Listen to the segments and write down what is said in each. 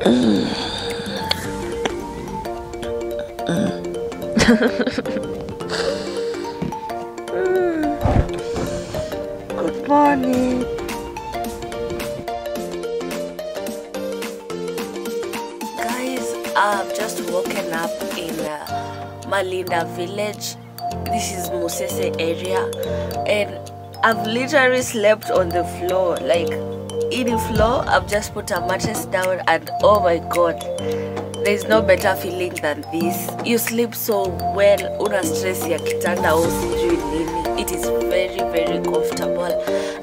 Good morning. Guys, I've just woken up in Malinda village. This is Musese area, and I've literally slept on the floor, like any floor. I've just put a mattress down and oh my god, there's no better feeling than this. You sleep so well, una stress ya kitanda usijui nini. It is very comfortable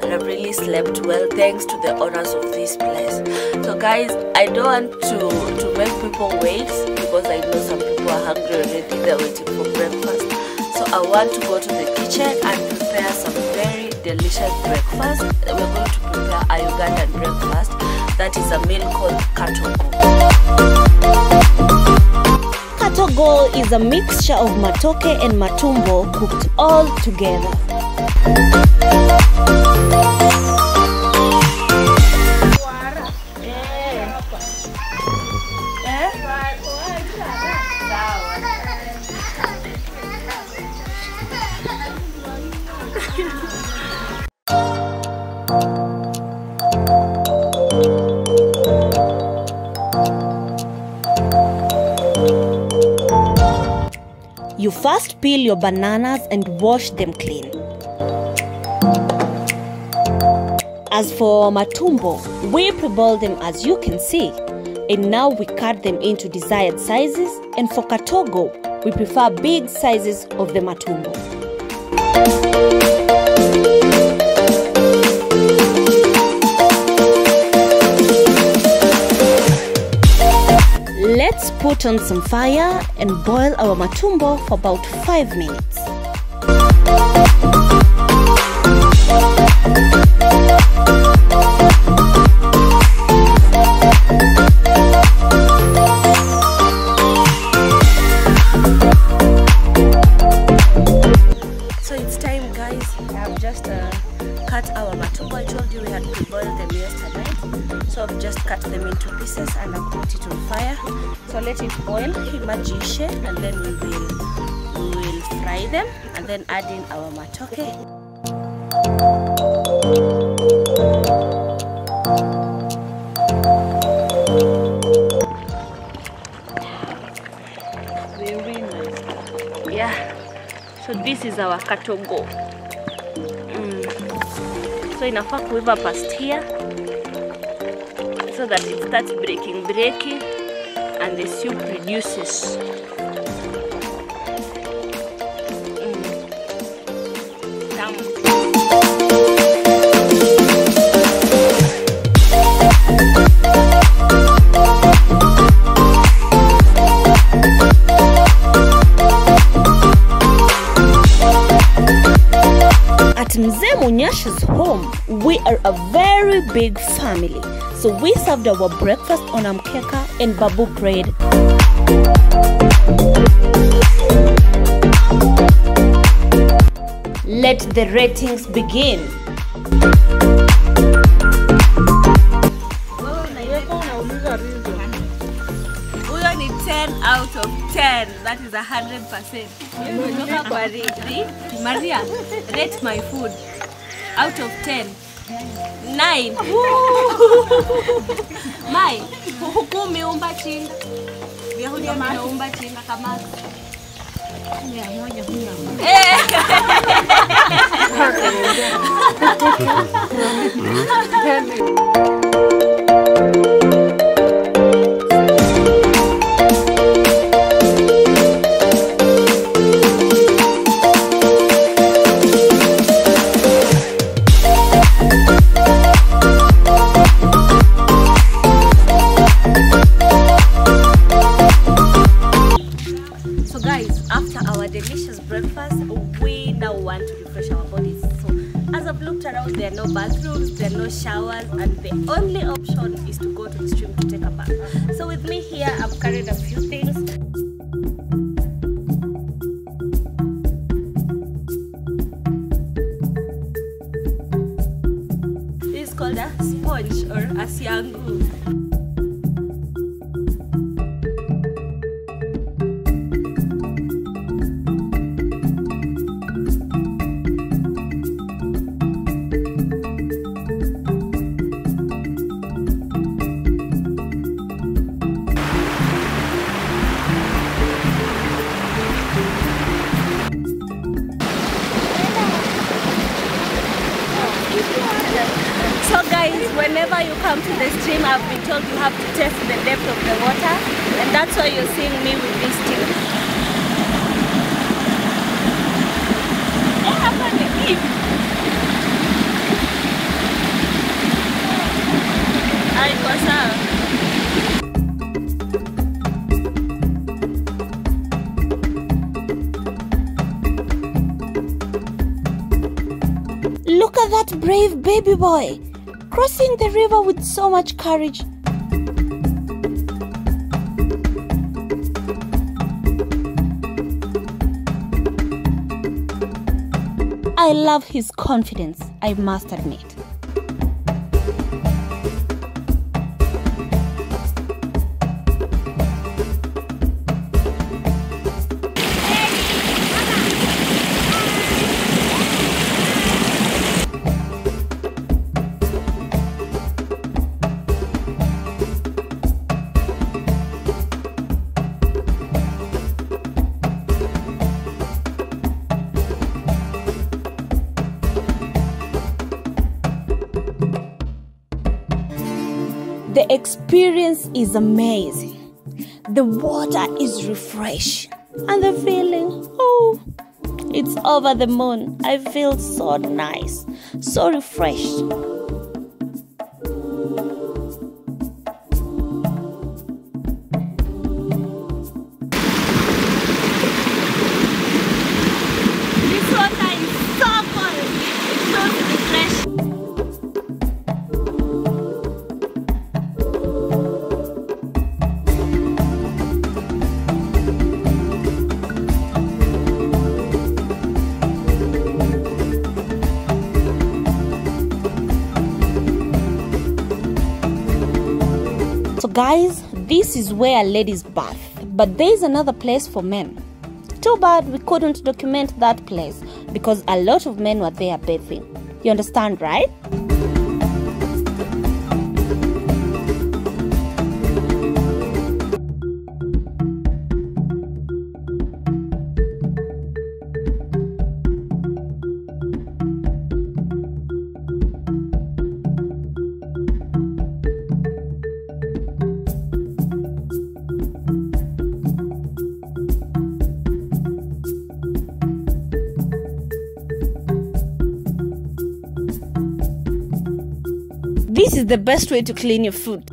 and I've really slept well thanks to the owners of this place. So guys, I don't want to make people wait because I know some people are hungry already, they're waiting for breakfast. So I want to go to the kitchen and prepare some very delicious breakfast. We're going to prepare a Ugandan breakfast. That is a meal called Katogo. Katogo is a mixture of matoke and matumbo cooked all together. You first peel your bananas and wash them clean. As for matumbo, we pre-boil them as you can see, and now we cut them into desired sizes, and for Katogo, we prefer big sizes of the matumbo. Let's put on some fire and boil our matumbo for about 5 minutes. So it's time guys, I've just cut our matumbo. I told you we had pre-boiled them yesterday. So I've just cut them into pieces and I've put it on fire. So let it boil, and then we will fry them and then add in our matoke. Very nice. Yeah. So this is our Katogo. So inafaa kuiva past here so that it starts breaking. And the soup reduces. At Zemunyash's home, we are a very big family. So we served our breakfast on Amkeka and Babu bread. Let the ratings begin. We are 10 out of 10. That is 100%. Maria, rate my food out of 10. 9. Mai, hukumi umba chinga. Vyahudi ameumba chinga kama. Called a sponge or a Siangu. I've been told you have to test the depth of the water, and that's why you're seeing me with this tube. Yeah, I'm gonna leave. I was out. Look at that brave baby boy, crossing the river with so much courage. I love his confidence, I must admit. The experience is amazing. The water is refreshing. And the feeling, oh, it's over the moon. I feel so nice, so refreshed. Guys, this is where ladies bath, but there is another place for men. Too bad we couldn't document that place because a lot of men were there bathing. You understand, right? This is the best way to clean your food.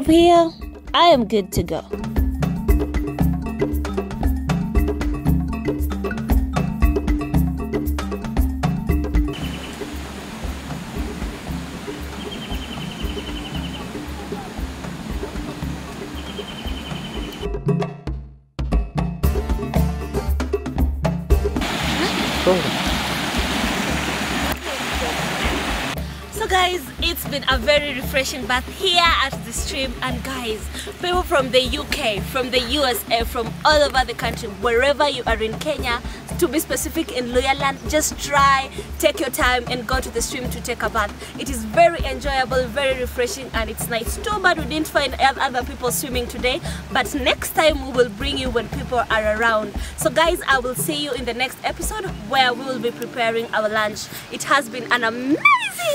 From here, I am good to go. A very refreshing bath here at the stream, and guys, people from the UK, from the USA, from all over the country, wherever you are in Kenya, to be specific in Luyaland, just try, take your time and go to the stream to take a bath. It is very enjoyable, very refreshing, and it's nice. Too bad we didn't find other people swimming today, but next time we will bring you when people are around. So guys, I will see you in the next episode where we will be preparing our lunch. It has been an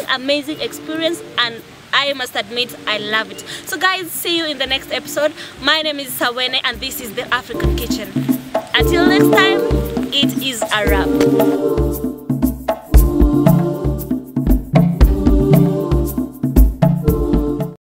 amazing experience, and I must admit I love it. So guys, see you in the next episode. My name is Sawene and this is the African Kitchen. Until next time, it is a wrap.